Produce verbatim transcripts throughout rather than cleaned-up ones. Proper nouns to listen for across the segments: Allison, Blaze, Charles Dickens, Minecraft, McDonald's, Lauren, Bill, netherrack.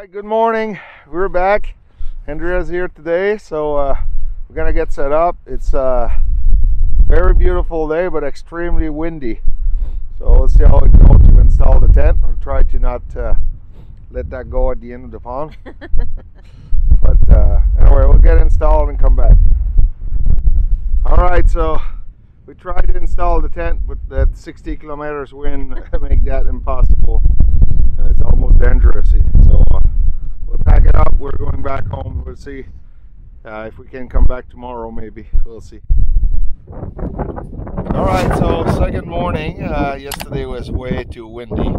Alright, good morning. We're back. Andrea's here today, so uh, we're gonna get set up. It's a very beautiful day, but extremely windy. So let's see how it goes to install the tent, or try to not uh, let that go at the end of the pond. But uh, anyway, we'll get installed and come back. Alright, so we tried to install the tent, but that sixty kilometers wind make that impossible. Uh, it's almost dangerous, so uh, we'll pack it up. We're going back home. We'll see uh, if we can come back tomorrow, maybe. We'll see. Alright, so second morning. Uh, yesterday was way too windy.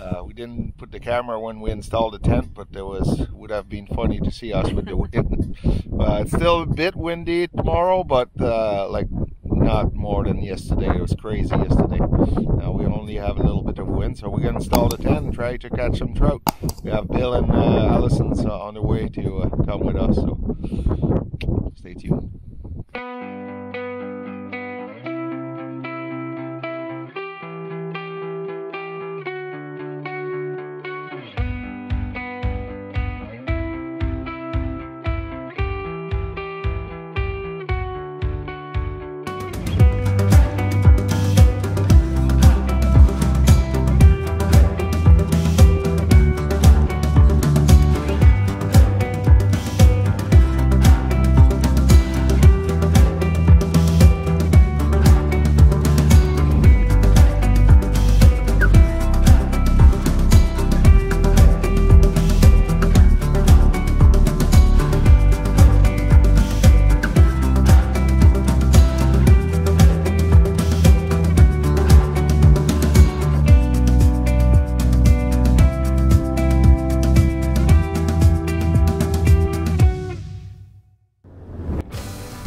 Uh, we didn't put the camera when we installed the tent, but there was would have been funny to see us with the wind. Uh, it's still a bit windy tomorrow, but uh, like not more than yesterday. It was crazy yesterday. Now we only have a little bit of wind, so we're gonna install the tent and try to catch some trout. We have Bill and uh, Allison uh, on the way to uh, come with us, so stay tuned.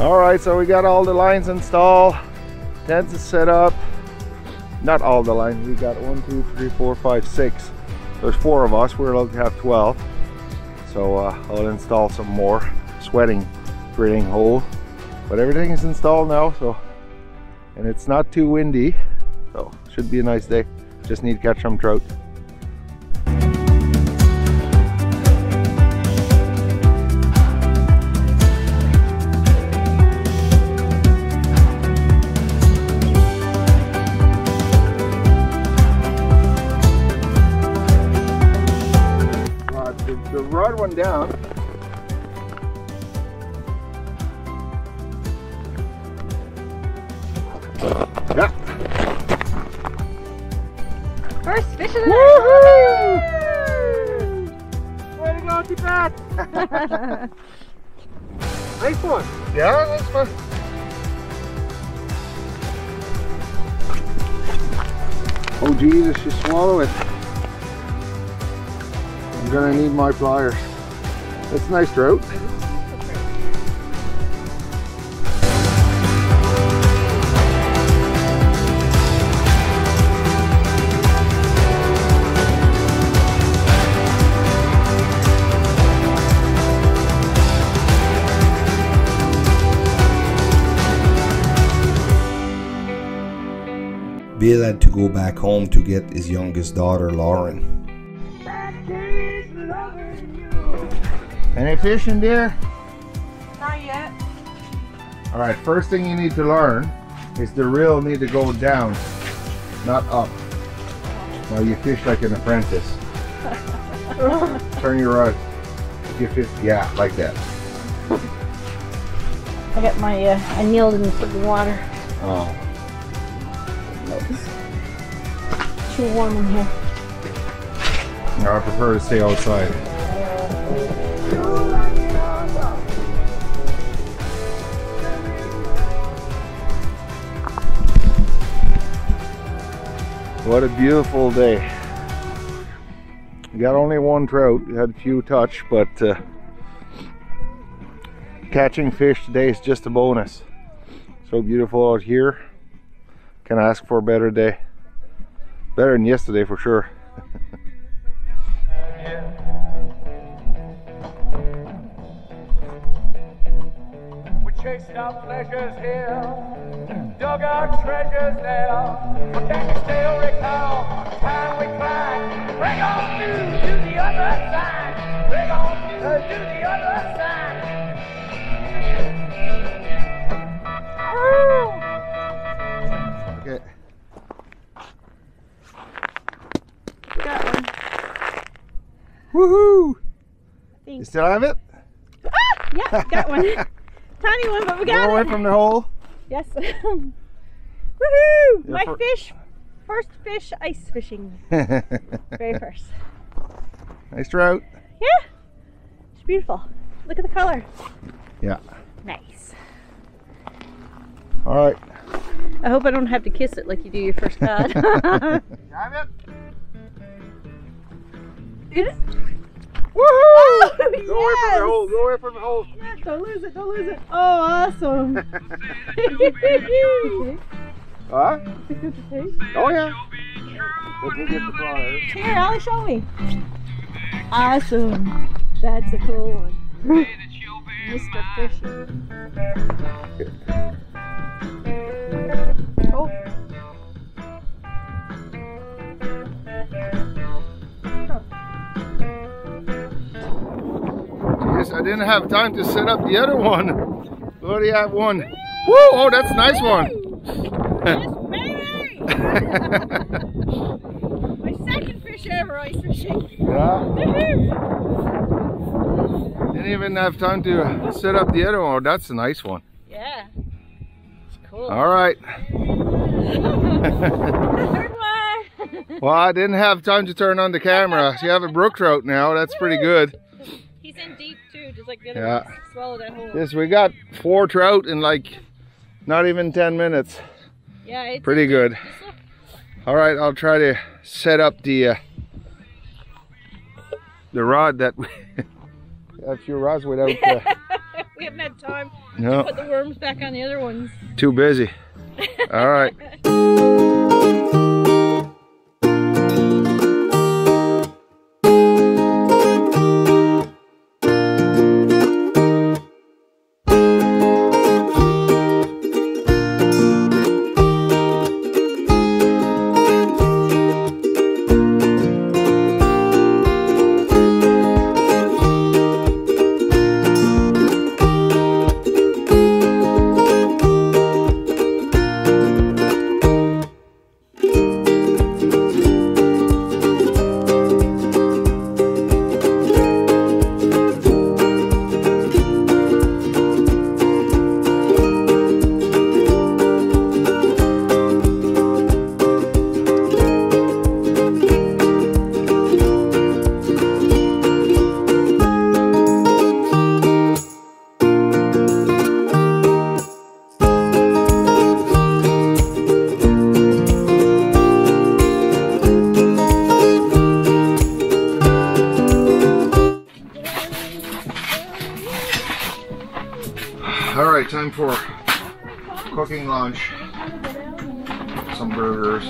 Alright, so we got all the lines installed, tent is set up. Not all the lines, we got one, two, three, four, five, six. There's four of us, we're allowed to have twelve. So uh, I'll install some more. Sweating, drilling hole. But everything is installed now, so. And it's not too windy, so should be a nice day. Just need to catch some trout. Rod one down. Yeah. First fish of the night. Woohoo! Way to go, keep that. Nice one. Yeah, that's fun. Oh Jesus, she swallowed it. I'm gonna need my pliers. That's a nice trout. Bill had to go back home to get his youngest daughter, Lauren. Any fish in there? Not yet. Alright, first thing you need to learn is the reel need to go down, not up. Now you fish like an apprentice. Turn your rod. You fish, yeah, like that. I got my, uh, I kneeled in the water. Oh. It's too warm in here. No, I prefer to stay outside. What a beautiful day. We got only one trout, we had a few touch, but uh, catching fish today is just a bonus. So beautiful out here. Can't ask for a better day. Better than yesterday for sure. We chased our pleasures here, dug our treasures there. Well, can you still recall time we climb, we're gonna do to the other side. We're gonna do uh, to the other side. Woo! Okay. Got one. Woohoo! You still have it? Ah! Yeah, got one. Tiny one, but we got it. More away from the hole. Yes. Woohoo! My for... fish. First fish ice fishing. Very first. Nice trout. Yeah. It's beautiful. Look at the color. Yeah. Nice. All right. I hope I don't have to kiss it like you do your first cod. Drive it. It is. Woohoo! Oh, go yes. away from the hole. Go away from the hole. Yeah, don't lose it. Don't lose it. Oh, awesome. Huh? Oh yeah. Here, Allie, show me. Awesome. That's a cool one. Mister Fisher. Oh. Yes, I didn't have time to set up the other one. I already have one. Woo! Oh, that's a nice one. Yes, baby! My second fish ever ice fishing. Yeah. Didn't even have time to set up the other one. Oh, that's a nice one. Yeah. It's cool. All right. Third one. Well, I didn't have time to turn on the camera. You have a brook trout now. That's pretty good. He's in deep too, just like the other yeah. one. Swallow that hole. Yes, we got four trout in like not even ten minutes. Yeah, it's pretty good. All right, I'll try to set up the uh, the rod that we a few rods without. Uh, we haven't had time no. to put the worms back on the other ones. Too busy. All right. Time for cooking lunch, some burgers.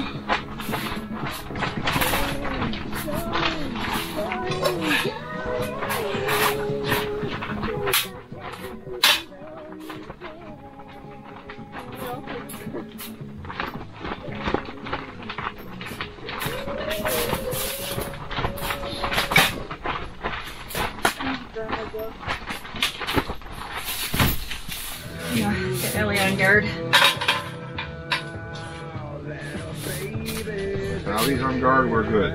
Allie's on guard, we're good.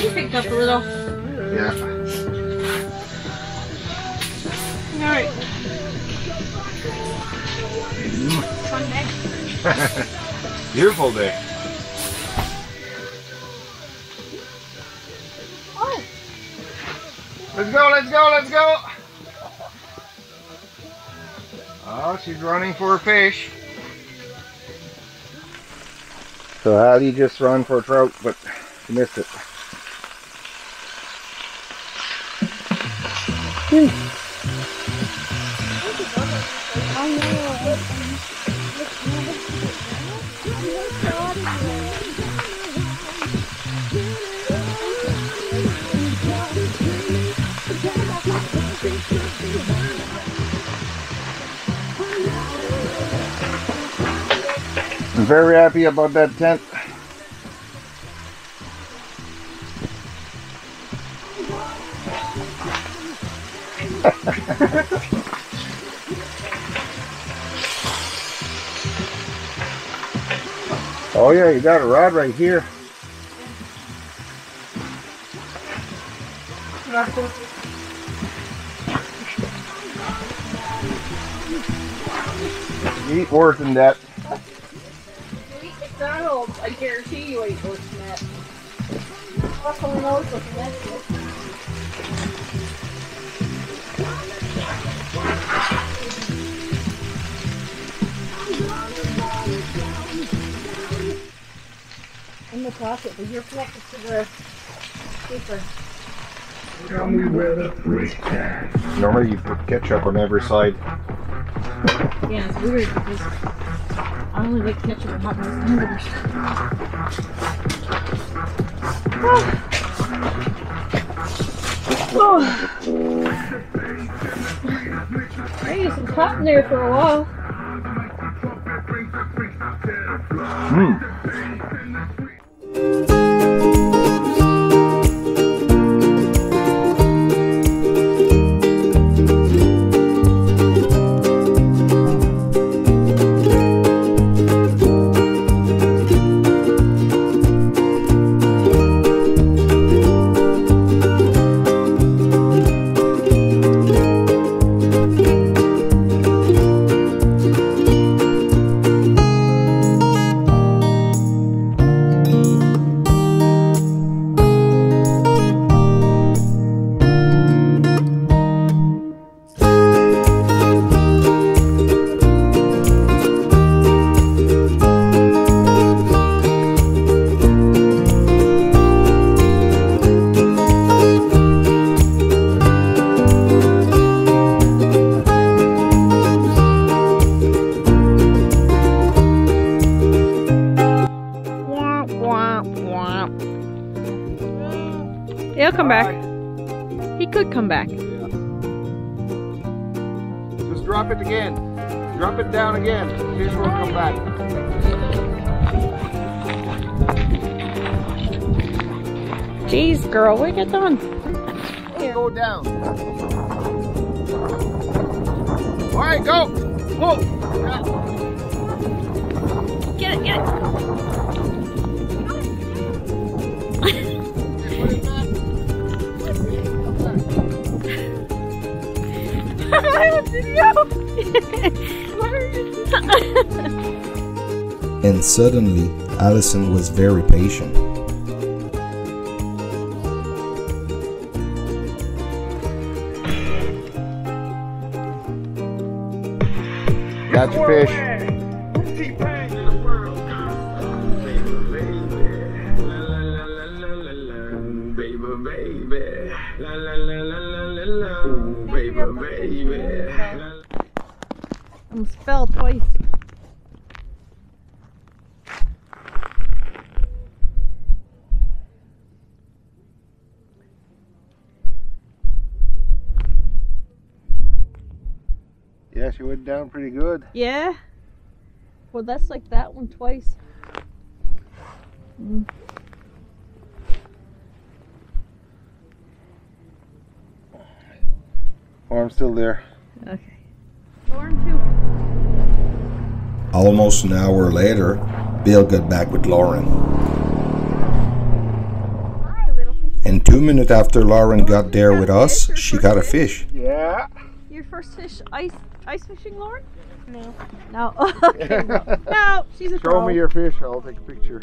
You picked up a little. Yeah. Alright. Mm. Fun day. Beautiful day. Oh. Let's go, let's go, let's go. Oh, she's running for a fish. So Allie just ran for a trout, but she missed it. Hmm. very happy about that tent. Oh yeah, you got a rod right here. You ain't worth in that. You eat McDonald's, I guarantee you ain't worth in that. Russell knows what's next to it. In the pocket, but you're connected to the paper. Tell me where the freak is. Normally you put ketchup on every side. Yeah, it's weird because I only like ketchup and hot numbers. Oh. Oh. I used some cotton there for a while. Mmm. He'll come back. He could come back. Yeah. Just drop it again. Drop it down again. Fish will come back. Jeez, girl, we get done. Here. Go down. All right, go. Whoa. Get it, get it. And suddenly, Allison was very patient. Got your fish. Almost fell twice. Yeah, she went down pretty good. Yeah. Well, that's like that one twice. Mm. Oh, I'm still there. Okay. Lauren too. Almost an hour later, Bill got back with Lauren. Hi, little fish. And two minutes after Lauren got there with us, she got a fish. Yeah. Your first fish ice ice fishing, Lauren? No. No. Okay, no. No, she's a troll. Show me your fish, I'll take a picture.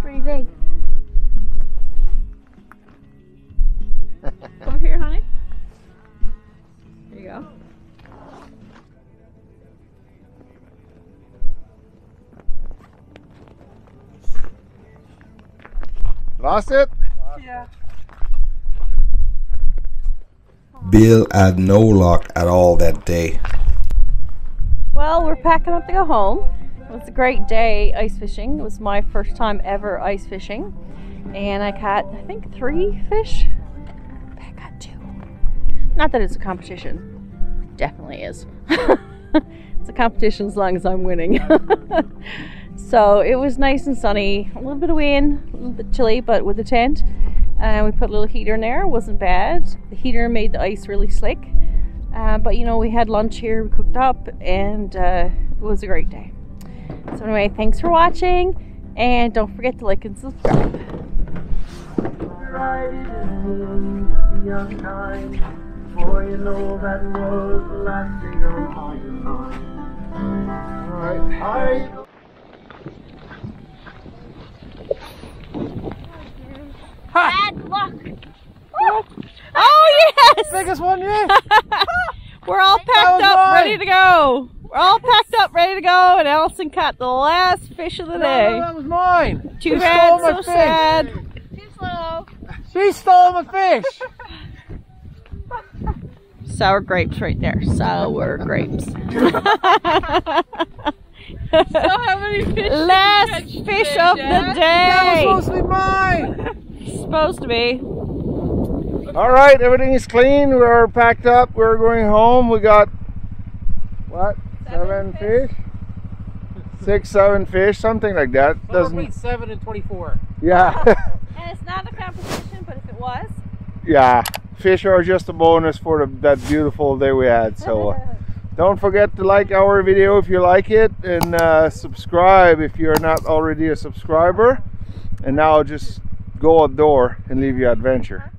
Pretty big. Over here, honey. There you go. Lost it? Yeah. Bill had no luck at all that day. Well, we're packing up to go home. It was a great day ice fishing. It was my first time ever ice fishing. And I caught, I think, three fish. I got two. Not that it's a competition. Definitely is. It's a competition as long as I'm winning. So it was nice and sunny, a little bit of wind, a little bit chilly, but with the tent. And uh, we put a little heater in there, it wasn't bad. The heater made the ice really slick. Uh, but you know, we had lunch here, we cooked up, and uh, it was a great day. So anyway, thanks for watching, and don't forget to like and subscribe. Boy, you know that was the last thing on your mind. All right. Hi. Hi. Bad luck. Oh, oh yes. Biggest one yet. We're all packed up, mine. ready to go. We're all packed up, ready to go, and Allison caught the last fish of the day. No, no, that was mine. Too she bad. So fish. sad. Too slow. She stole my fish. Sour grapes right there. Sour grapes. So how many fish? Last fish today, of Dad? the day. That was supposed to be mine. Supposed to be. All right, everything is clean. We're packed up. We're going home. We got what? Seven, seven fish. fish. Six, seven fish, something like that. Somewhere Doesn't between seven and twenty-four. Yeah. And it's not a competition, but if it was. Yeah. Fish are just a bonus for the, that beautiful day we had. So uh, don't forget to like our video if you like it, and uh, subscribe if you're not already a subscriber. And now just go outdoor and leave your adventure.